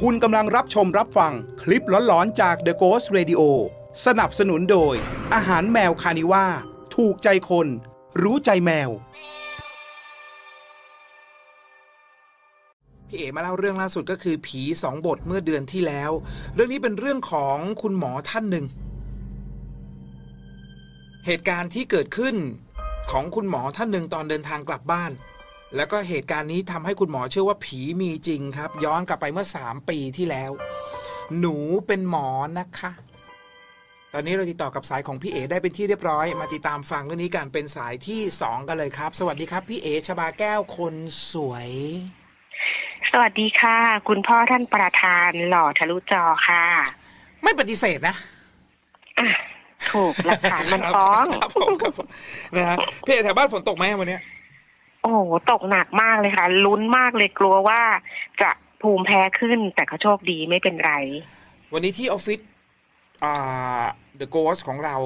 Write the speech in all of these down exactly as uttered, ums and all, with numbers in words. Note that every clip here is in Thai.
คุณกำลังรับชมรับฟังคลิปหลอนๆจาก The Ghost Radio สนับสนุนโดยอาหารแมวคานิว่าถูกใจคนรู้ใจแมวพี่เอ๋มาเล่าเรื่องล่าสุดก็คือผีสองบทเมื่อเดือนที่แล้วเรื่องนี้เป็นเรื่องของคุณหมอท่านหนึ่งเหตุการณ์ที่เกิดขึ้นของคุณหมอท่านหนึ่งตอนเดินทางกลับบ้านแล้วก็เหตุการณ์นี้ทำให้คุณหมอเชื่อว่าผีมีจริงครับย้อนกลับไปเมื่อสามปีที่แล้วหนูเป็นหมอนะคะตอนนี้เราติดต่อกับสายของพี่เอ๋ได้เป็นที่เรียบร้อยมาติดตามฟังเรื่องนี้กันเป็นสายที่สองกันเลยครับสวัสดีครับพี่เอ๋ชบาแก้วคนสวยสวัสดีค่ะคุณพ่อท่านประธานหล่อทะลุจอค่ะไม่ปฏิเสธนะถูกหลักฐานมันฟ้องครับผมครับนะฮะพี่เอ๋แถวบ้านฝนตกไหมวันนี้โอ้โหตกหนักมากเลยค่ะลุ้นมากเลยกลัวว่าจะภูมิแพ้ขึ้นแต่ก็โชคดีไม่เป็นไรวันนี้ที่ออฟฟิศอ่า The Ghost ของเรา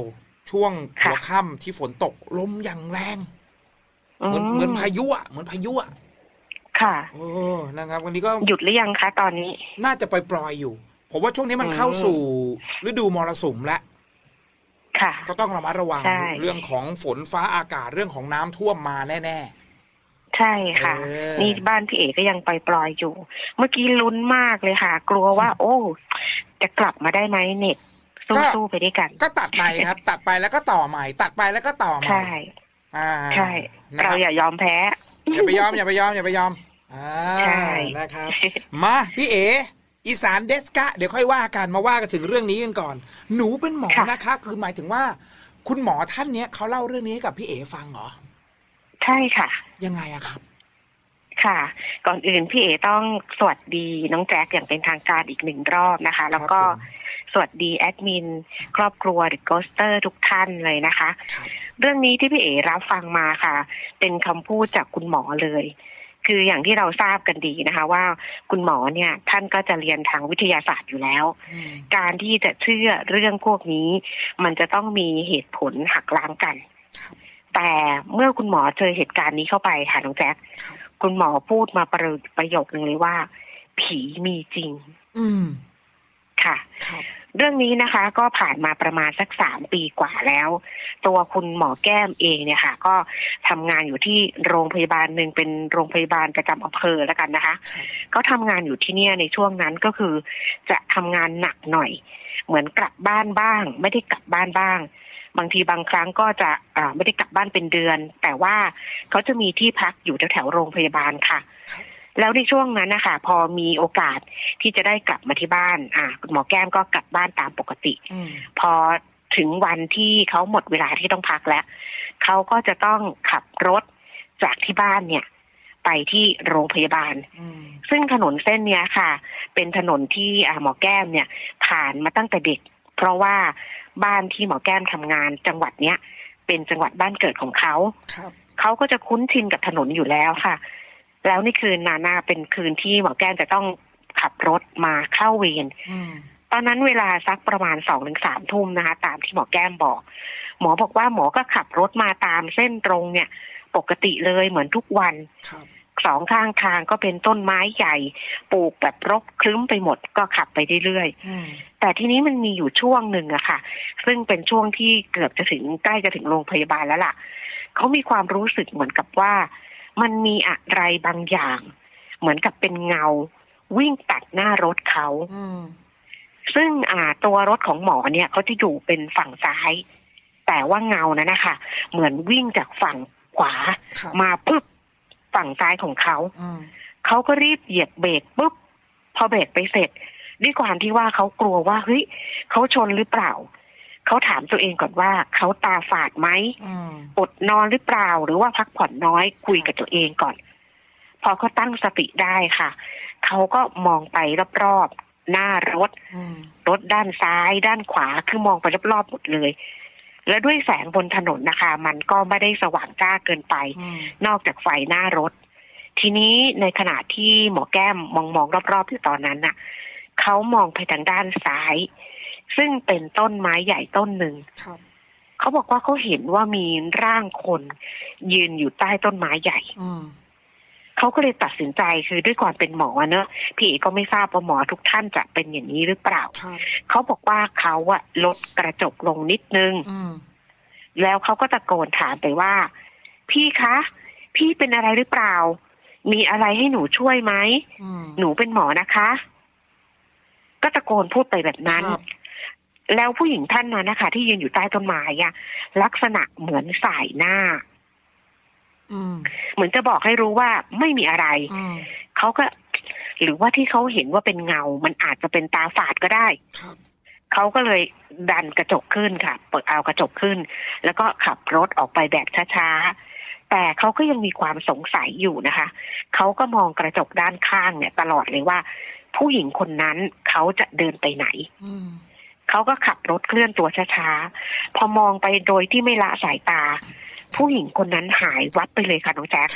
ช่วงหัวค่ำที่ฝนตกลมอย่างแรงเหมือนเหมือนพายุอ่ะเหมือนพายุอ่ะค่ะโอ้นะครับวันนี้ก็หยุดหรือยังคะตอนนี้น่าจะไปปล่อยอยู่ผมว่าช่วงนี้มันเข้าสู่ฤดูมรสุมแล้วค่ะก็ต้องระมัดระวังเรื่องของฝนฟ้าอากาศเรื่องของน้ำท่วมมาแน่ๆใช่ค่ะนี่บ้านพี่เอ๋ก็ยังปล่อยๆอยู่เมื่อกี้ลุ้นมากเลยค่ะกลัวว่าโอ้จะกลับมาได้ไหมเน็ตสู้ๆไปด้วยกันก็ตัดไปครับตัดไปแล้วก็ต่อใหม่ตัดไปแล้วก็ต่อใหม่ใช่ใช่เราอย่ายอมแพ้อย่าไปยอมอย่าไปยอมอย่าไปยอมใช่นะครับมาพี่เอ๋อีสานเดสกะเดี๋ยวค่อยว่ากันมาว่ากันถึงเรื่องนี้กันก่อนหนูเป็นหมอนะคะคือหมายถึงว่าคุณหมอท่านเนี้ยเขาเล่าเรื่องนี้กับพี่เอ๋ฟังเหรอใช่ค่ะยังไงอะครับค่ะก่อนอื่นพี่เอต้องสวัสดีน้องแจ็คอย่างเป็นทางการอีกหนึ่งรอบนะคะแล้วก็สวัสดีแอดมินครอบครัว The Ghost ทุกท่านเลยนะคะเรื่องนี้ที่พี่เอรับฟังมาค่ะเป็นคำพูดจากคุณหมอเลยคืออย่างที่เราทราบกันดีนะคะว่าคุณหมอเนี่ยท่านก็จะเรียนทางวิทยาศาสตร์อยู่แล้วการที่จะเชื่อเรื่องพวกนี้มันจะต้องมีเหตุผลหักล้างกันแต่เมื่อคุณหมอเจอเหตุการณ์นี้เข้าไปค่ะน้องแจ็คคุณหมอพูดมาประประโยคนึงเลยว่าผีมีจริงอืมค่ะเรื่องนี้นะคะก็ผ่านมาประมาณสักสามปีกว่าแล้วตัวคุณหมอแก้มเองเนี่ยค่ะก็ทำงานอยู่ที่โรงพยาบาลหนึ่งเป็นโรงพยาบาลประจำอำเภอแล้วกันนะคะก็ทำงานอยู่ที่เนี่ยในช่วงนั้นก็คือจะทำงานหนักหน่อยเหมือนกลับบ้านบ้างไม่ได้กลับบ้านบ้างบางทีบางครั้งก็จะไม่ได้กลับบ้านเป็นเดือนแต่ว่าเขาจะมีที่พักอยู่แถวๆโรงพยาบาลค่ะแล้วในช่วงนั้นนะคะพอมีโอกาสที่จะได้กลับมาที่บ้านอ่ะคุณหมอแก้มก็กลับบ้านตามปกติพอถึงวันที่เขาหมดเวลาที่ต้องพักแล้วเขาก็จะต้องขับรถจากที่บ้านเนี่ยไปที่โรงพยาบาลซึ่งถนนเส้นเนี้ยค่ะเป็นถนนที่หมอแก้มเนี่ยผ่านมาตั้งแต่เด็กเพราะว่าบ้านที่หมอแก้มทำงานจังหวัดเนี้ยเป็นจังหวัดบ้านเกิดของเขาเขาก็จะคุ้นชินกับถนนอยู่แล้วค่ะแล้วในคืนนานาเป็นคืนที่หมอแก้มจะต้องขับรถมาเข้าเวรตอนนั้นเวลาสักประมาณสองถึงสามทุ่มนะคะตามที่หมอแก้มบอกหมอบอกว่าหมอก็ขับรถมาตามเส้นตรงเนี่ยปกติเลยเหมือนทุกวันสองข้างทางก็เป็นต้นไม้ใหญ่ปลูกแบบรกครึ้มไปหมดก็ขับไปเรื่อยๆแต่ทีนี้มันมีอยู่ช่วงหนึ่งอะค่ะซึ่งเป็นช่วงที่เกือบจะถึงใกล้จะถึงโรงพยาบาลแล้วล่ะเขามีความรู้สึกเหมือนกับว่ามันมีอะไรบางอย่างเหมือนกับเป็นเงาวิ่งตัดหน้ารถเขาซึ่งอ่าตัวรถของหมอเนี่ยเขาจะอยู่เป็นฝั่งซ้ายแต่ว่าเงานั้นนะคะเหมือนวิ่งจากฝั่งขวามาปึ๊บฝั่งซ้ายของเขาเขาก็รีบเหยียบเบรกปุ๊บพอเบรกไปเสร็จด้วยความที่ว่าเขากลัวว่าเฮ้ยเขาชนหรือเปล่าเขาถามตัวเองก่อนว่าเขาตาฝาดไหมอดนอนหรือเปล่าหรือว่าพักผ่อนน้อยคุยกับตัวเองก่อนพอเขาตั้งสติได้ค่ะเขาก็มองไปรอบๆหน้ารถรถด้านซ้ายด้านขวาคือมองไปรอบๆหมดเลยและด้วยแสงบนถนนนะคะมันก็ไม่ได้สว่างจ้าเกินไปนอกจากไฟหน้ารถทีนี้ในขณะที่หมอแก้มมองมองรอบๆอยู่ตอนนั้นน่ะเขามองไปทางด้านซ้ายซึ่งเป็นต้นไม้ใหญ่ต้นหนึ่งเขาบอกว่าเขาเห็นว่ามีร่างคนยืนอยู่ใต้ต้นไม้ใหญ่ เขาก็เลยตัดสินใจคือด้วยความเป็นหมอเนอะพี่ก็ไม่ทราบว่าหมอทุกท่านจะเป็นอย่างนี้หรือเปล่าเขาบอกว่าเขาอะลดกระจกลงนิดนึงแล้วเขาก็ตะโกนถามไปว่าพี่คะพี่เป็นอะไรหรือเปล่ามีอะไรให้หนูช่วยไหมหนูเป็นหมอนะคะก็ตะโกนพูดไปแบบนั้นแล้วผู้หญิงท่านนั้นนะคะที่ยืนอยู่ใต้ต้นไม้อะลักษณะเหมือนสายหน้าเหมือนจะบอกให้รู้ว่าไม่มีอะไรเขาก็หรือว่าที่เขาเห็นว่าเป็นเงามันอาจจะเป็นตาฝาดก็ได้เขาก็เลยดันกระจกขึ้นค่ะเปิดเอากระจกขึ้นแล้วก็ขับรถออกไปแบบช้าๆแต่เขาก็ยังมีความสงสัยอยู่นะคะเขาก็มองกระจกด้านข้างเนี่ยตลอดเลยว่าผู้หญิงคนนั้นเขาจะเดินไปไหนเขาก็ขับรถเคลื่อนตัวช้าๆพอมองไปโดยที่ไม่ละสายตาผู้หญิงคนนั้นหายวับไปเลยค่ะน้องแจ๊ค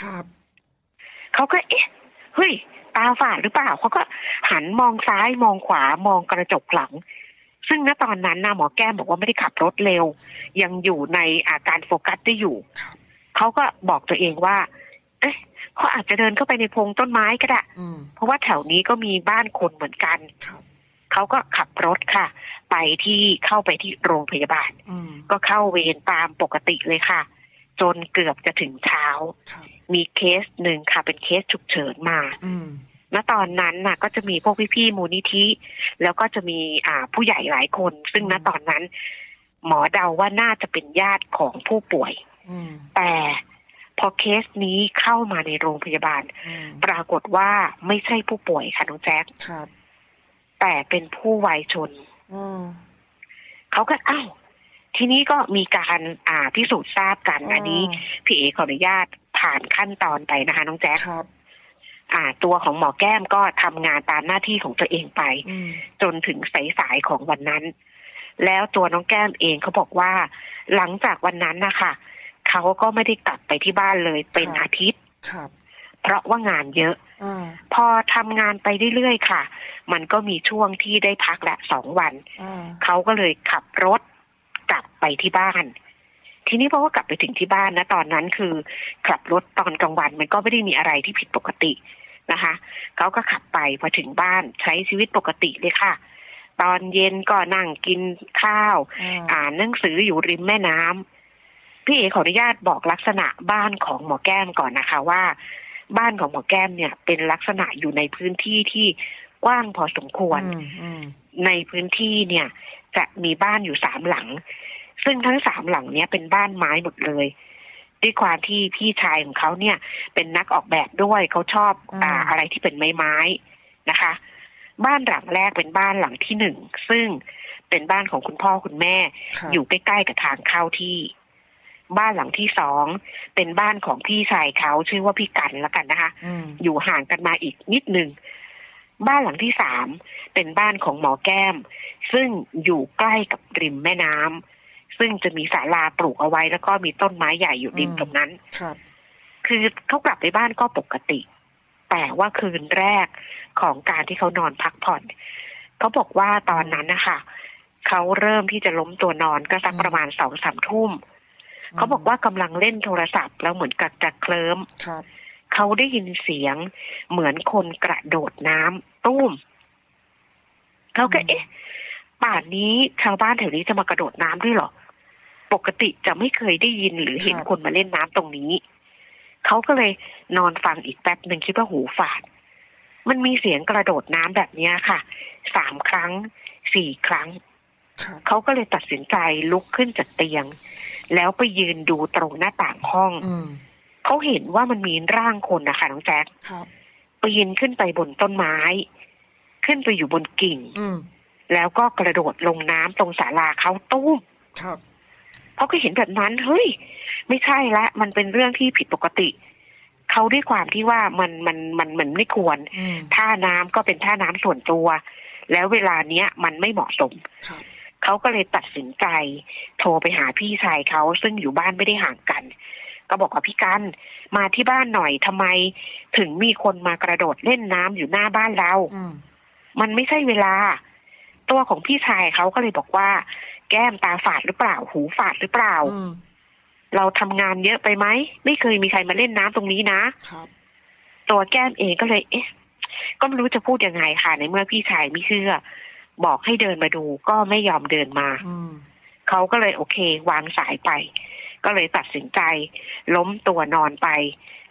เขาก็เอ๊ะเฮ้ยตาฝาดหรือเปล่าเขาก็หันมองซ้ายมองขวามองกระจกหลังซึ่งณตอนนั้นนะหมอแก้มบอกว่าไม่ได้ขับรถเร็วยังอยู่ในอาการโฟกัสได้อยู่เขาก็บอกตัวเองว่าเอ๊ะเขาอาจจะเดินเข้าไปในพงต้นไม้ก็ได้เพราะว่าแถวนี้ก็มีบ้านคนเหมือนกันเขาก็ขับรถค่ะไปที่เข้าไปที่โรงพยาบาลก็เข้าเวรตามปกติเลยค่ะจนเกือบจะถึงเช้ามีเคสหนึ่งค่ะเป็นเคสฉุกเฉินมาณตอนนั้นน่ะก็จะมีพวกพี่ๆมูลนิธิแล้วก็จะมีอ่าผู้ใหญ่หลายคนซึ่งณตอนนั้นหมอเดาว่าน่าจะเป็นญาติของผู้ป่วยแต่พอเคสนี้เข้ามาในโรงพยาบาลปรากฏว่าไม่ใช่ผู้ป่วยค่ะน้องแจ๊คแต่เป็นผู้วัยชนเขาก็อ้าวทีนี้ก็มีการอ่าพิสูจน์ทราบกัน อ, อันนี้พี่เอขออนุญาตผ่านขั้นตอนไปนะคะน้องแจ๊คอ่าตัวของหมอแก้มก็ทำงานตามหน้าที่ของตัวเองไปจนถึงสายๆของวันนั้นแล้วตัวน้องแก้มเองเขาบอกว่าหลังจากวันนั้นนะคะเขาก็ไม่ได้กลับไปที่บ้านเลยเป็นอาทิตย์เพราะว่างานเยอะพอทำงานไปเรื่อยๆค่ะมันก็มีช่วงที่ได้พักละสองวันเขาก็เลยขับรถกลับไปที่บ้านทีนี้เพราะว่ากลับไปถึงที่บ้านนะตอนนั้นคือขับรถตอนกลางวันมันก็ไม่ได้มีอะไรที่ผิดปกตินะคะเขาก็ขับไปพอถึงบ้านใช้ชีวิตปกติเลยค่ะตอนเย็นก็นั่งกินข้าวอ่านหนังสืออยู่ริมแม่น้ำพี่เอขออนุญาตบอกลักษณะบ้านของหมอแก้มก่อนนะคะว่าบ้านของหมอแก้มเนี่ยเป็นลักษณะอยู่ในพื้นที่ที่กว้างพอสมควรในพื้นที่เนี่ยจะมีบ้านอยู่สามหลังซึ่งทั้งสามหลังเนี้ยเป็นบ้านไม้หมดเลยด้วยความที่พี่ชายของเขาเนี่ยเป็นนักออกแบบด้วยเขาชอบอ่าอะไรที่เป็นไม้ไม้นะคะบ้านหลังแรกเป็นบ้านหลังที่หนึ่งซึ่งเป็นบ้านของคุณพ่อคุณแม่อยู่ใกล้ๆกับทางเข้าที่บ้านหลังที่สองเป็นบ้านของพี่ชายเขาชื่อว่าพี่กันแล้วกันนะคะ อ, อยู่ห่างกันมาอีกนิดนึงบ้านหลังที่สามเป็นบ้านของหมอแก้มซึ่งอยู่ใกล้กับริมแม่น้ำซึ่งจะมีศาลาปลูกเอาไว้แล้วก็มีต้นไม้ใหญ่อยู่ริมตรงนั้น ค, คือเขากลับไปบ้านก็ปกติแต่ว่าคืนแรกของการที่เขานอนพักผ่อนเขาบอกว่าตอนนั้นนะคะเขาเริ่มที่จะล้มตัวนอนก็สักประมาณสองสามทุ่มเขาบอกว่ากำลังเล่นโทรศัพท์แล้วเหมือนกับจะเคลิ้มเขาได้ยินเสียงเหมือนคนกระโดดน้ำตุ้มเขาก็เอ๊ะป่านนี้ชาวบ้านแถวนี้จะมากระโดดน้ำด้วยหรอปกติจะไม่เคยได้ยินหรือเห็นคนมาเล่นน้ำตรงนี้เขาก็เลยนอนฟังอีกแป๊บหนึ่งคิดว่าหูฝาดมันมีเสียงกระโดดน้ำแบบนี้ค่ะสามครั้งสี่ครั้งเขาก็เลยตัดสินใจลุกขึ้นจากเตียงแล้วไปยืนดูตรงหน้าต่างห้องเขาเห็นว่ามันมีร่างคนนะคะน้องแจ๊คปีนขึ้นไปบนต้นไม้ขึ้นไปอยู่บนกิ่งแล้วก็กระโดดลงน้ำตรงศาลาเขาตุ้มเขาก็เห็นแบบนั้นเฮ้ยไม่ใช่ละมันเป็นเรื่องที่ผิดปกติเขาด้วยความที่ว่ามันมันมันมันไม่ควรท่าน้ำก็เป็นท่าน้ำส่วนตัวแล้วเวลาเนี้ยมันไม่เหมาะสมเขาก็เลยตัดสินใจโทรไปหาพี่ชายเขาซึ่งอยู่บ้านไม่ได้ห่างกันก็บอกว่าพี่กันมาที่บ้านหน่อยทำไมถึงมีคนมากระโดดเล่นน้ำอยู่หน้าบ้านเรามันไม่ใช่เวลาตัวของพี่ชายเขาก็เลยบอกว่าแก้มตาฝาดหรือเปล่าหูฝาดหรือเปล่าเราทำงานเยอะไปไหมไม่เคยมีใครมาเล่นน้ำตรงนี้นะ ตัวแก้มเองก็เลยเอ๊ะก็ไม่รู้จะพูดยังไงค่ะในเมื่อพี่ชายไม่เชื่อบอกให้เดินมาดูก็ไม่ยอมเดินมาเขาก็เลยโอเควางสายไปก็เลยตัดสินใจล้มตัวนอนไป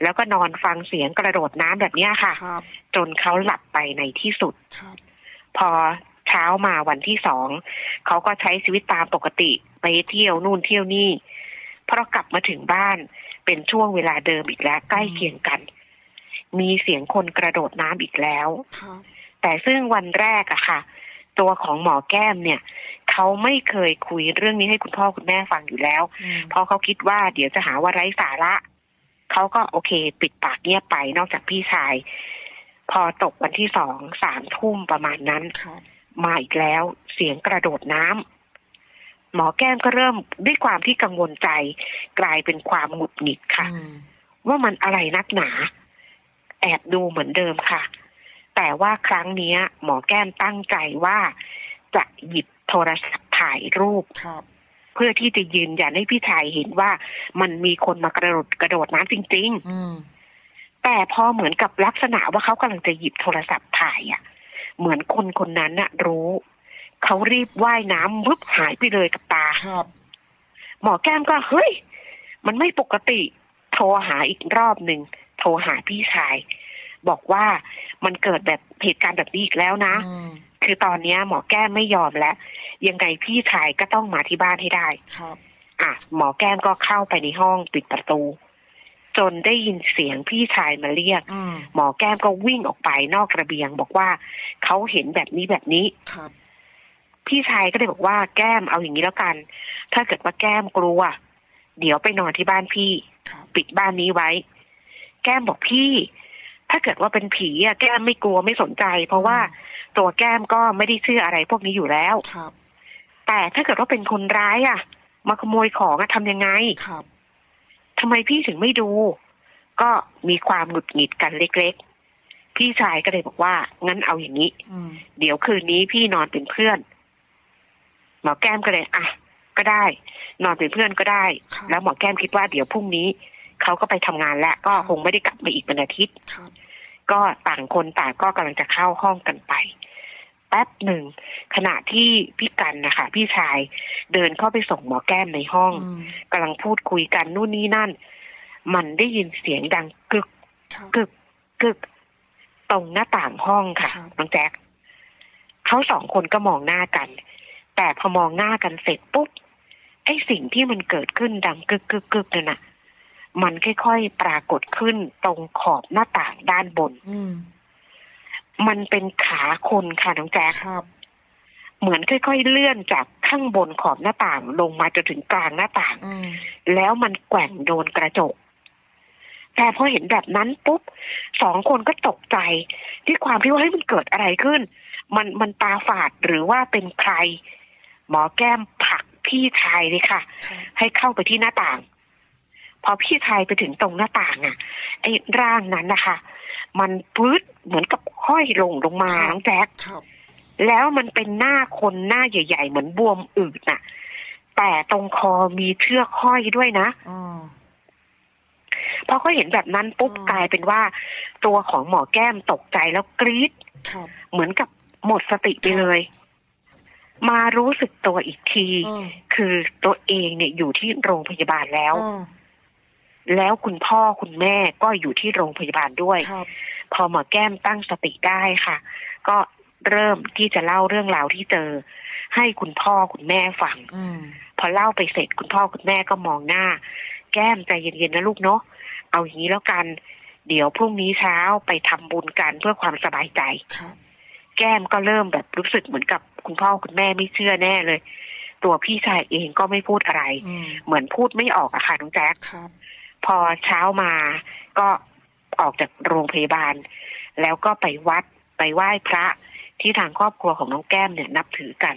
แล้วก็นอนฟังเสียงกระโดดน้ำแบบนี้ค่ะจนเขาหลับไปในที่สุดพอเช้ามาวันที่สองเขาก็ใช้ชีวิตตามปกติไปเที่ยวนู่นเที่ยวนี่พอกลับมาถึงบ้านเป็นช่วงเวลาเดิมอีกแล้วใกล้เคียงกันมีเสียงคนกระโดดน้ำอีกแล้วแต่ซึ่งวันแรกอะค่ะตัวของหมอแก้มเนี่ยเขาไม่เคยคุยเรื่องนี้ให้คุณพ่อคุณแม่ฟังอยู่แล้วเพราะเขาคิดว่าเดี๋ยวจะหาว่าไร้สาระเขาก็โอเคปิดปากเงียบไปนอกจากพี่ชายพอตกวันที่สองสามทุ่มประมาณนั้นมาอีกแล้วเสียงกระโดดน้ำหมอแก้มก็เริ่มด้วยความที่กังวลใจกลายเป็นความหงุดหงิดค่ะว่ามันอะไรนักหนาแอบดูเหมือนเดิมค่ะแต่ว่าครั้งนี้หมอแก้มตั้งใจว่าจะหยิบโทรศัพท์ถ่ายรูปเพื่อที่จะยืนยันให้พี่ชายเห็นว่ามันมีคนมากระโดดกระโดดน้ำจริงๆแต่พอเหมือนกับลักษณะว่าเขากำลังจะหยิบโทรศัพท์ถ่ายอ่ะเหมือนคนคนนั้นน่ะรู้เขารีบว่ายน้ำวุบหายไปเลยกับตาหมอแก้มก็เฮ้ยมันไม่ปกติโทรหาอีกรอบหนึ่งโทรหาพี่ชายบอกว่ามันเกิดแบบเหตุการณ์แบบนี้อีกแล้วนะคือตอนนี้หมอแก้มไม่ยอมแล้วยังไงพี่ชายก็ต้องมาที่บ้านให้ได้ครับอ่ะหมอแก้มก็เข้าไปในห้องปิดประตูจนได้ยินเสียงพี่ชายมาเรียกหมอแก้มก็วิ่งออกไปนอกระเบียงบอกว่าเขาเห็นแบบนี้แบบนี้ครับพี่ชายก็เลยบอกว่าแก้มเอาอย่างนี้แล้วกันถ้าเกิดว่าแก้มกลัวเดี๋ยวไปนอนที่บ้านพี่ปิดบ้านนี้ไว้แก้มบอกพี่ถ้าเกิดว่าเป็นผีอะแก้มไม่กลัวไม่สนใจเพราะว่าตัวแก้มก็ไม่ได้เชื่ออะไรพวกนี้อยู่แล้วแต่ถ้าเกิดว่าเป็นคนร้ายอะมาขโมยของอะทำยังไงทำไมพี่ถึงไม่ดูก็มีความหงุดหงิดกันเล็กๆพี่ชายก็เลยบอกว่างั้นเอาอย่างนี้เดี๋ยวคืนนี้พี่นอนเป็นเพื่อนหมอแก้มก็เลยอ่ะก็ได้นอนเป็นเพื่อนก็ได้แล้วหมอแก้มคิดว่าเดี๋ยวพรุ่งนี้เขาก็ไปทำงานแล้วก็คงไม่ได้กลับมาอีกเป็นอาทิตย์ก็ต่างคนต่างก็กำลังจะเข้าห้องกันไปแป๊บหนึ่งขณะที่พี่กันนะคะพี่ชายเดินเข้าไปส่งหมอแก้มในห้องกำลังพูดคุยกันนู่นนี่นั่นมันได้ยินเสียงดังกึกกึกกึกตรงหน้าต่างห้องค่ะน้องแจ็คเขาสองคนก็มองหน้ากันแต่พอมองหน้ากันเสร็จปุ๊บไอ้สิ่งที่มันเกิดขึ้นดังกึกกึกกึกนั่นน่ะมันค่อยๆปรากฏขึ้นตรงขอบหน้าต่างด้านบนมันเป็นขาคนค่ะน้องแจ๊คเหมือนค่อยๆเลื่อนจากข้างบนขอบหน้าต่างลงมาจนถึงกลางหน้าต่างแล้วมันแกว่งโดนกระจกแต่พอเห็นแบบนั้นปุ๊บสองคนก็ตกใจที่ความที่ว่าเฮ้ยมันเกิดอะไรขึ้นมันมันตาฝาดหรือว่าเป็นใครหมอแก้มผลักพี่ชายเลยค่ะให้เข้าไปที่หน้าต่างพอพี่ชายไปถึงตรงหน้าต่างอ่ะไอ้ร่างนั้นนะคะมันปื๊ดเหมือนกับห้อยลงลงมาน้องแจ๊คแล้วมันเป็นหน้าคนหน้าใหญ่ๆเหมือนบวมอืดน่ะแต่ตรงคอมีเชือกห้อยด้วยนะอพอเขาเห็นแบบนั้นปุ๊บกลายเป็นว่าตัวของหมอแก้มตกใจแล้วกรี๊ดเหมือนกับหมดสติไปเลยมารู้สึกตัวอีกทีคือตัวเองเนี่ยอยู่ที่โรงพยาบาลแล้วแล้วคุณพ่อคุณแม่ก็อยู่ที่โรงพยาบาลด้วยพอหมอแก้มตั้งสติได้ค่ะก็เริ่มที่จะเล่าเรื่องราวที่เจอให้คุณพ่อคุณแม่ฟังพอเล่าไปเสร็จคุณพ่อคุณแม่ก็มองหน้าแก้มใจเย็นๆนะลูกเนาะเอาอย่างนี้แล้วกันเดี๋ยวพรุ่งนี้เช้าไปทำบุญกันเพื่อความสบายใจแก้มก็เริ่มแบบรู้สึกเหมือนกับคุณพ่อคุณแม่ไม่เชื่อแน่เลยตัวพี่ชายเองก็ไม่พูดอะไรเหมือนพูดไม่ออกอะค่ะน้องแจ๊คพอเช้ามาก็ออกจากโรงพยาบาลแล้วก็ไปวัดไปไหว้พระที่ทางครอบครัวของน้องแก้มเนี่ยนับถือกัน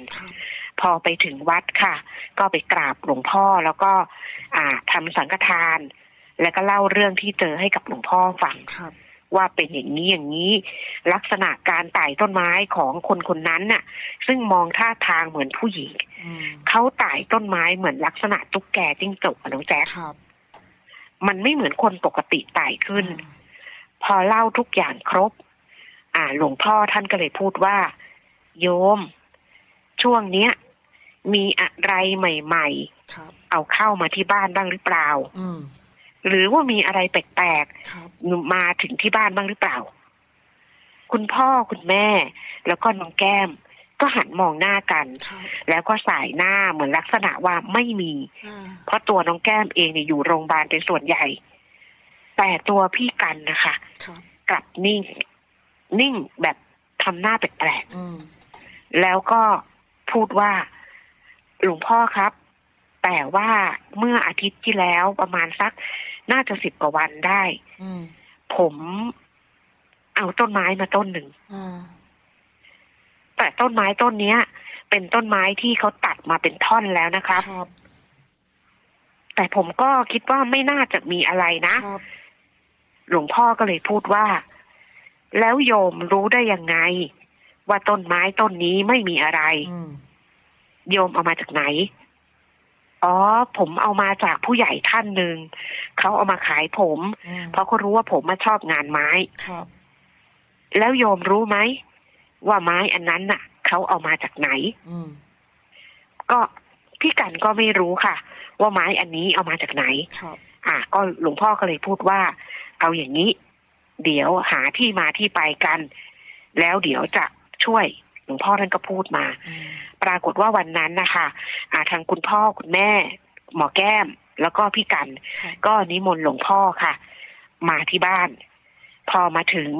พอไปถึงวัดค่ะก็ไปกราบหลวงพ่อแล้วก็อ่าทำสังฆทานแล้วก็เล่าเรื่องที่เจอให้กับหลวงพ่อฟังว่าเป็นอย่างนี้อย่างนี้ลักษณะการไต่ต้นไม้ของคนคนนั้นน่ะซึ่งมองท่าทางเหมือนผู้หญิงเขาไต่ต้นไม้เหมือนลักษณะตุ๊กแกจิ้งจกน้องแจ๊คมันไม่เหมือนคนปกติไต่ขึ้น พอเล่าทุกอย่างครบอ่าหลวงพ่อท่านก็เลยพูดว่าโยมช่วงเนี้ยมีอะไรใหม่ๆเอาเข้ามาที่บ้านบ้างหรือเปล่าหรือว่ามีอะไรแปลกๆมาถึงที่บ้านบ้างหรือเปล่าคุณพ่อคุณแม่แล้วก็น้องแก้มก็หันมองหน้ากันแล้วก็สายหน้าเหมือนลักษณะว่าไม่มีเพราะตัวน้องแก้มเองเนี่ยอยู่โรงพยาบาลเป็นส่วนใหญ่แต่ตัวพี่กันนะคะกลับนิ่งนิ่งแบบทำหน้าแปลกๆแล้วก็พูดว่าหลวงพ่อครับแต่ว่าเมื่ออาทิตย์ที่แล้วประมาณสักน่าจะสิบกว่าวันได้ผมเอาต้นไม้มาต้นหนึ่งแต่ต้นไม้ต้นนี้เป็นต้นไม้ที่เขาตัดมาเป็นท่อนแล้วนะครับแต่ผมก็คิดว่าไม่น่าจะมีอะไรนะหลวงพ่อก็เลยพูดว่าแล้วโยมรู้ได้ยังไงว่าต้นไม้ต้นนี้ไม่มีอะไรโยมเอามาจากไหนอ๋อผมเอามาจากผู้ใหญ่ท่านหนึ่งเขาเอามาขายผมเพราะเขารู้ว่าผมมาชอบงานไม้แล้วโยมรู้ไหมว่าไม้อันนั้นน่ะเขาเอามาจากไหนก็พี่กันก็ไม่รู้ค่ะว่าไม้อันนี้เอามาจากไหนอ่ะก็หลวงพ่อก็เลยพูดว่าเอาอย่างนี้เดี๋ยวหาที่มาที่ไปกันแล้วเดี๋ยวจะช่วยหลวงพ่อท่านก็พูดมาปรากฏว่าวันนั้นนะคะอ่าทางคุณพ่อคุณแม่หมอแก้มแล้วก็พี่กันก็นิมนต์หลวงพ่อค่ะมาที่บ้านพอมาถึง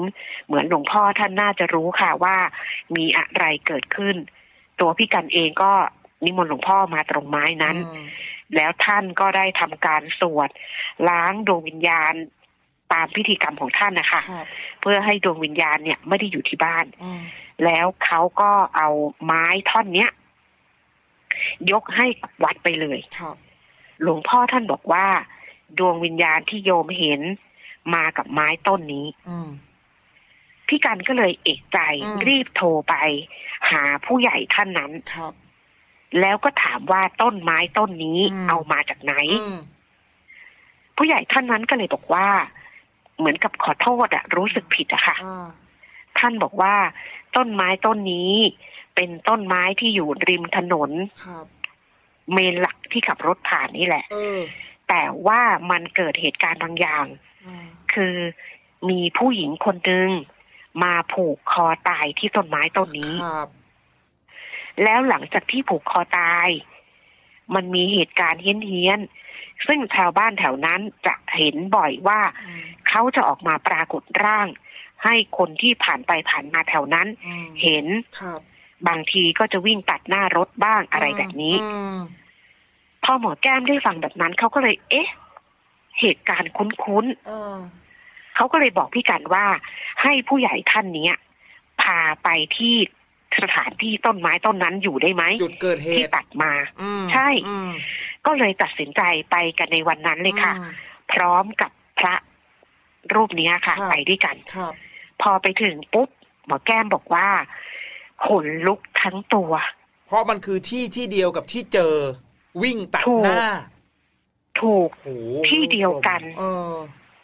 เหมือนหลวงพ่อท่านน่าจะรู้ค่ะว่ามีอะไรเกิดขึ้นตัวพี่กันเองก็นิมนต์หลวงพ่อมาตรงไม้นั้นแล้วท่านก็ได้ทำการสวดล้างดวงวิญญาณตามพิธีกรรมของท่านนะคะเพื่อให้ดวงวิญญาณเนี่ยไม่ได้อยู่ที่บ้านแล้วเขาก็เอาไม้ท่อนเนี้ยยกให้วัดไปเลยหลวงพ่อท่านบอกว่าดวงวิญญาณที่โยมเห็นมากับไม้ต้นนี้พี่กันก็เลยเอกใจรีบโทรไปหาผู้ใหญ่ท่านนั้นแล้วก็ถามว่าต้นไม้ต้นนี้เอามาจากไหนผู้ใหญ่ท่านนั้นก็เลยบอกว่าเหมือนกับขอโทษอะรู้สึกผิดอะค่ะท่านบอกว่าต้นไม้ต้นนี้เป็นต้นไม้ที่อยู่ริมถนนเมนหลักที่ขับรถผ่านนี่แหละแต่ว่ามันเกิดเหตุการณ์บางอย่างคือมีผู้หญิงคนหนึ่งมาผูกคอตายที่ต้นไม้ต้นนี้แล้วหลังจากที่ผูกคอตายมันมีเหตุการณ์เฮี้ยนๆซึ่งชาวบ้านแถวนั้นจะเห็นบ่อยว่าเขาจะออกมาปรากฏร่างให้คนที่ผ่านไปผ่านมาแถวนั้นเห็นบางทีก็จะวิ่งตัดหน้ารถบ้างอะไรแบบนี้พอหมอแก้มได้ฟังแบบนั้นเขาก็เลยเอ๊ะเหตุการณ์คุ้นๆเขาก็เลยบอกพี่กันว่าให้ผู้ใหญ่ท่านนี้พาไปที่สถานที่ต้นไม้ต้นนั้นอยู่ได้ไหมจุดเกิดเหตุที่ตัดมาใช่ก็เลยตัดสินใจไปกันในวันนั้นเลยค่ะพร้อมกับพระรูปนี้ค่ะไปด้วยกันพอไปถึงปุ๊บหมอแก้มบอกว่าขนลุกทั้งตัวเพราะมันคือที่ที่เดียวกับที่เจอวิ่งตัดหน้าถูกที่เดียวกัน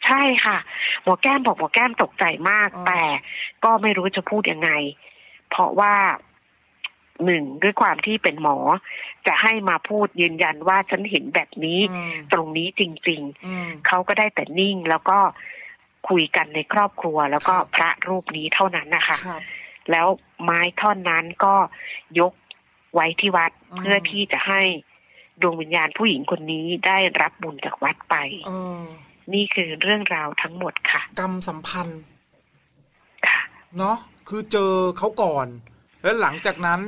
ใช่ค่ะหมอแก้มบอกหมอแก้มตกใจมากแต่ก็ไม่รู้จะพูดยังไงเพราะว่าหนึ่งด้วยความที่เป็นหมอจะให้มาพูดยืนยันว่าฉันเห็นแบบนี้ตรงนี้จริงๆเขาก็ได้แต่นิ่งแล้วก็คุยกันในครอบครัวแล้วก็พระรูปนี้เท่านั้นนะคะแล้วไม้ท่อนนั้นก็ยกไว้ที่วัดเพื่อที่จะให้ดวงวิญญาณผู้หญิงคนนี้ได้รับบุญจากวัดไปนี่คือเรื่องราวทั้งหมดค่ะกรรมสัมพันธ์ค่ะเนาะคือเจอเขาก่อนแล้วหลังจากนั้น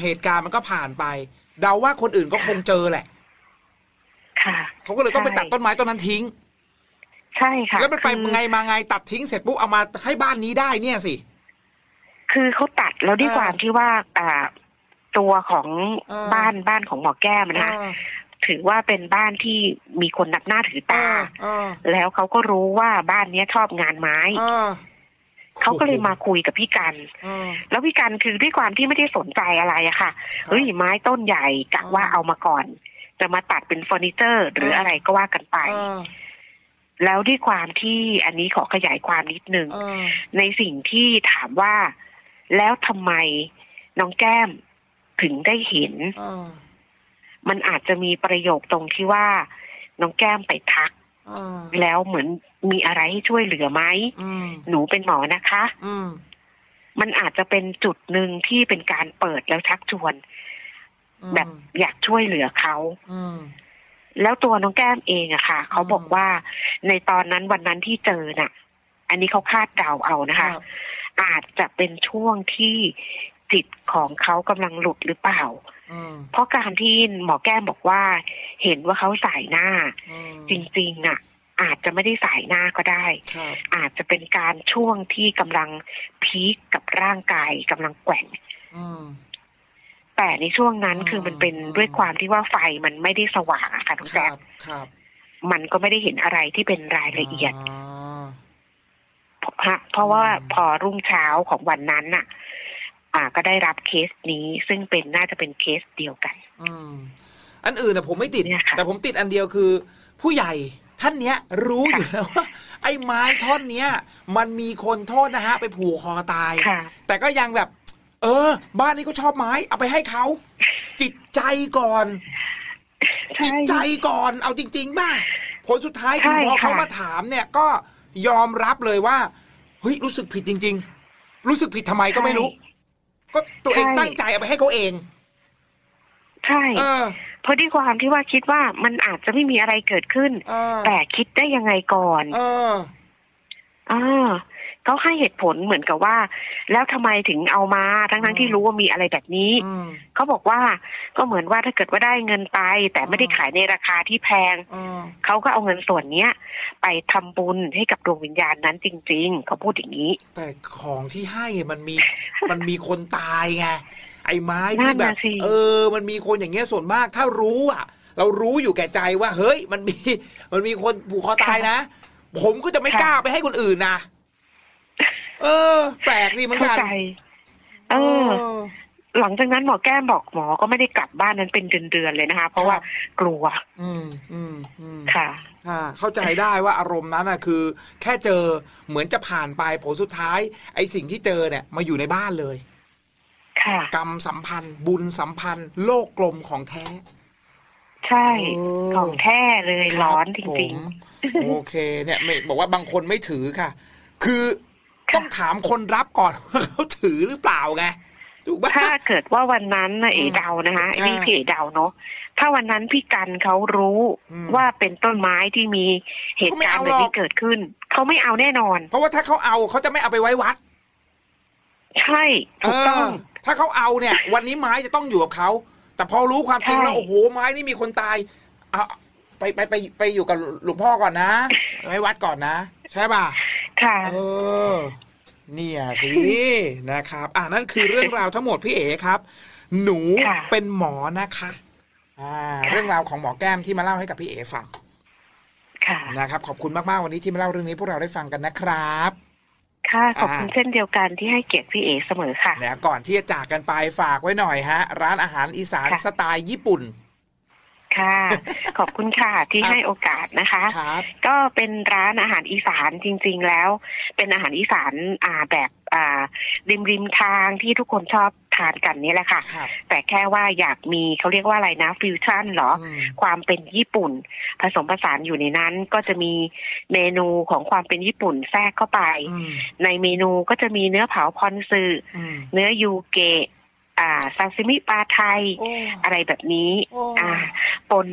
เหตุการณ์มันก็ผ่านไปเดาว่าคนอื่นก็คงเจอแหละค่ะเขาก็เลยต้องไปตัดต้นไม้ต้นนั้นทิ้งใช่ค่ะแล้วมันไปไงมาไงตัดทิ้งเสร็จปุ๊บเอามาให้บ้านนี้ได้เนี่ยสิคือเขาตัดแล้วด้วยความที่ว่าอ่าตัวของบ้านบ้านของหมอแก้มนะคะถือว่าเป็นบ้านที่มีคนนับหน้าถือตาแล้วเขาก็รู้ว่าบ้านนี้ชอบงานไม้เขาก็เลยมาคุยกับพี่กันแล้วพี่กันคือด้วยความที่ไม่ได้สนใจอะไรอะค่ะเฮ้ยไม้ต้นใหญ่กะว่าเอามาก่อนจะมาตัดเป็นเฟอร์นิเจอร์หรืออะไรก็ว่ากันไป แล้วด้วยความที่อันนี้ขอขยายความนิดนึงในสิ่งที่ถามว่าแล้วทำไมน้องแก้มถึงได้เห็นมันอาจจะมีประโยคตรงที่ว่าน้องแก้มไปทักแล้วเหมือนมีอะไรให้ช่วยเหลือไหมหนูเป็นหมอนะคะมันอาจจะเป็นจุดหนึ่งที่เป็นการเปิดแล้วชักชวนแบบอยากช่วยเหลือเขาแล้วตัวน้องแก้มเองอะค่ะเขาบอกว่าในตอนนั้นวันนั้นที่เจอน่ะอันนี้เขาคาดเดาเอานะคะอาจจะเป็นช่วงที่จิตของเขากำลังหลุดหรือเปล่าเพราะการที่หมอแก้มบอกว่าเห็นว่าเขาสายหน้าจริงๆน่ะอาจจะไม่ได้สายหน้าก็ได้อาจจะเป็นการช่วงที่กำลังพีคกับร่างกายกำลังแกว่งแต่ในช่วงนั้นคือมันเป็นด้วยความที่ว่าไฟมันไม่ได้สว่างค่ะทุกท่านมันก็ไม่ได้เห็นอะไรที่เป็นรายละเอียดเพราะว่าพอรุ่งเช้าของวันนั้นน่ะก็ได้รับเคสนี้ซึ่งเป็นน่าจะเป็นเคสเดียวกันอันอื่นนะผมไม่ติดแต่ผมติดอันเดียวคือผู้ใหญ่ท่านเนี้ยรู้อยู่แล้วว่าไอ้ไม้ท่อนเนี้ยมันมีคนโทษนะฮะไปผูกคอตายแต่ก็ยังแบบเออบ้านนี้ก็ชอบไม้เอาไปให้เขาจิตใจก่อนจิตใจก่อนเอาจริงๆบ้างผลสุดท้ายคือพอเขามาถามเนี่ยก็ยอมรับเลยว่าเฮ้ยรู้สึกผิดจริงๆรู้สึกผิดทำไมก็ไม่รู้ก็ตัวเองตั้งใจเอาไปให้เขาเองใช่เพราะด้วยความที่ว่าคิดว่ามันอาจจะไม่มีอะไรเกิดขึ้นแต่คิดได้ยังไงก่อนเออเออเขาให้เหตุผลเหมือนกับว่าแล้วทำไมถึงเอามาทั้งทั้งที่รู้ว่ามีอะไรแบบนี้เขาบอกว่าก็เหมือนว่าถ้าเกิดว่าได้เงินไปแต่ไม่ได้ขายในราคาที่แพงเขาก็เอาเงินส่วนเนี้ยไปทำบุญให้กับดวงวิญญาณนั้นจริงๆเขาพูดอย่างนี้แต่ของที่ให้มันมีมันมีคนตายไงไอ้ไม้ที่แบบเออมันมีคนอย่างเงี้ยส่วนมากถ้ารู้อ่ะเรารู้อยู่แก่ใจว่าเฮ้ยมันมีมันมีคนผูกคอตายนะผมก็จะไม่กล้าไปให้คนอื่นนะเออแปลกดีเหมือนกันเออหลังจากนั้นหมอแก้มบอกหมอก็ไม่ได้กลับบ้านนั้นเป็นเดือนๆเลยนะคะเพราะว่ากลัวอืมอืมอืมค่ะเข้าใจได้ว่าอารมณ์นั้นอ่ะคือแค่เจอเหมือนจะผ่านไปผลสุดท้ายไอ้สิ่งที่เจอเนี่ยมาอยู่ในบ้านเลยค่ะกรรมสัมพันธ์บุญสัมพันธ์โลกกลมของแท้ใช่ของแท้เลยร้อนจริงๆโอเคเนี่ยบอกว่าบางคนไม่ถือค่ะคือต้องถามคนรับก่อนว่าเขาถือหรือเปล่าไงถูกป่ะถ้าเกิดว่าวันนั้นเอ๋เดานะคะนี่พี่เอ๋เดาเนาะถ้าวันนั้นพี่กันเขารู้ว่าเป็นต้นไม้ที่มีเหตุการณ์แบบนี้เกิดขึ้นเขาไม่เอาแน่นอนเพราะว่าถ้าเขาเอาเขาจะไม่เอาไปไว้วัดใช่ถูกต้องถ้าเขาเอาเนี่ยวันนี้ไม้จะต้องอยู่กับเขาแต่พอรู้ความจริงแล้วโอ้โหไม้นี่มีคนตายเอาไปไปไปไปอยู่กับหลวงพ่อก่อนนะไว้วัดก่อนนะใช่ป่ะค่ะเออเนี่ยสินะครับอ่านั่นคือเรื่องราวทั้งหมดพี่เอ๋ครับหนูเป็นหมอนะคะอ่าเรื่องราวของหมอแก้มที่มาเล่าให้กับพี่เอ๋ฟังค่ะนะครับขอบคุณมากๆวันนี้ที่มาเล่าเรื่องนี้พวกเราได้ฟังกันนะครับค่ะขอบคุณเช่นเดียวกันที่ให้เกียรติพี่เอ๋เสมอค่ะแล้วก่อนที่จะจากกันไปฝากไว้หน่อยฮะร้านอาหารอีสานสไตล์ญี่ปุ่นค่ะขอบคุณค่ะที่ให้โอกาสนะคะก็เป็นร้านอาหารอีสานจริงๆแล้วเป็นอาหารอีสานอ่าแบบอ่าริมริมทางที่ทุกคนชอบทานกันนี่แหละค่ะแต่แค่ว่าอยากมีเขาเรียกว่าอะไรนะฟิวชั่นเหรอความเป็นญี่ปุ่นผสมผสานอยู่ในนั้นก็จะมีเมนูของความเป็นญี่ปุ่นแทรกเข้าไปในเมนูก็จะมีเนื้อเผาพอนซึเนื้อยูเกะอ่าซาซิมิปลาไทย อ, อะไรแบบนี้อ่าปน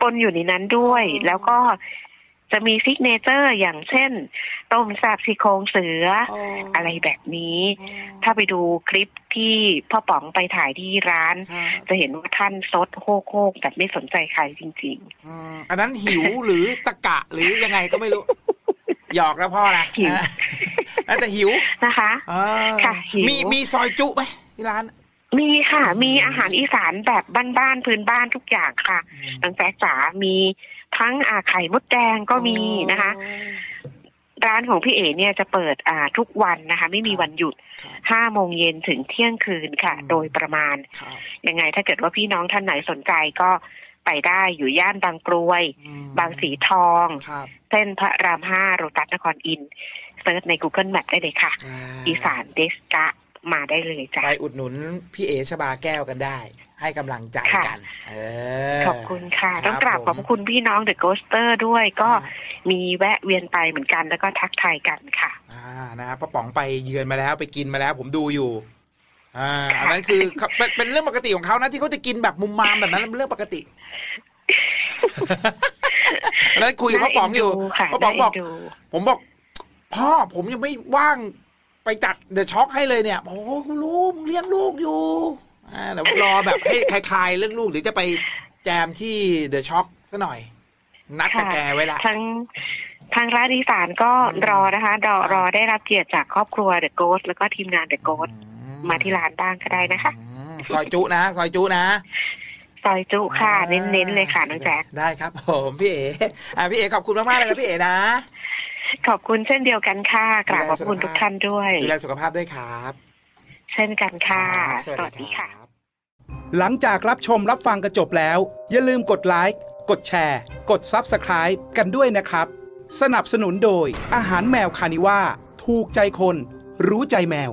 ปนอยู่ในนั้นด้วยแล้วก็จะมีซิกเนเจอร์อย่างเช่นต้มแซ่บซี่โครงเสือ อ, อะไรแบบนี้ถ้าไปดูคลิปที่พ่อป๋องไปถ่ายที่ร้านจะเห็นว่าท่านซดโคกๆแบบไม่สนใจใครจริงๆ อ, อันนั้นหิว หรือตะกะหรือยังไงก็ไม่รู้ หยอกนะพ่อนะ แต่หิวนะคะค่ะมีมีซอยจุไหมที่ร้านมีค่ะมีอาหารอีสานแบบบ้านๆพื้นบ้านทุกอย่างค่ะตั้งแต่จ๋ามีทั้งอาไข่มดแดงก็มีนะคะร้านของพี่เอ๋เนี่ยจะเปิดอ่าทุกวันนะคะไม่มีวันหยุดห้าโมงเย็นถึงเที่ยงคืนค่ะโดยประมาณยังไงถ้าเกิดว่าพี่น้องท่านไหนสนใจก็ ไปได้อยู่ย่านบางกรวยบางสีทองเส้นพระรามห้าโรตัสนครอินทร์เซิร์ชใน Google Map ได้เลยค่ะอีสานเดสกะมาได้เลยจ้ะไปอุดหนุนพี่เอ๋ชบาแก้วกันได้ให้กำลังใจกันขอบคุณค่ะต้องกราบขอบคุณพี่น้อง The Ghoster ด้วยก็มีแวะเวียนไปเหมือนกันแล้วก็ทักทายกันค่ะอ่านะครับป้าป๋องไปเยือนมาแล้วไปกินมาแล้วผมดูอยู่อ่าอันนั้นคือเป็นเรื่องปกติของเขานะที่เขาจะกินแบบมุมมามแบบนั้นเป็นเรื่องปกติแล้วคุยกับป้าป๋องอยู่ป้าป๋องบอกผมบอกพ่อผมยังไม่ว่างไปจัดเดอะช็อคให้เลยเนี่ยโอ้ลูกเลี้ยงลูกอยู่อ่าเดี๋ยวรอแบบให้คลายๆเรื่องลูกหรือจะไปแจมที่เดอะช็อคซะหน่อยนัดกับแกไว้ละทั้งทางร้านอีสานก็รอนะคะรอรอได้รับเกียรติจากครอบครัวเดอะโกสแล้วก็ทีมงานเดอะโกสมาที่ร้านบ้างก็ได้นะคะซอยจุนะซอยจุนะซอยจุค่ะเน้นๆเลยค่ะน้องแจ๊คได้ครับผมพี่เอ๋อ่ะพี่เอ๋ขอบคุณมากๆเลยนะพี่เอ๋นะขอบคุณเช่นเดียวกันค่ะกราบขอบคุณทุกท่านด้วยดูแลสุขภาพด้วยครับเช่นกันค่ะสวัสดีค่ะหลังจากรับชมรับฟังกันจบแล้วอย่าลืมกดไลค์กดแชร์กด ซับสไครบ์ กันด้วยนะครับสนับสนุนโดยอาหารแมวคานิว่าถูกใจคนรู้ใจแมว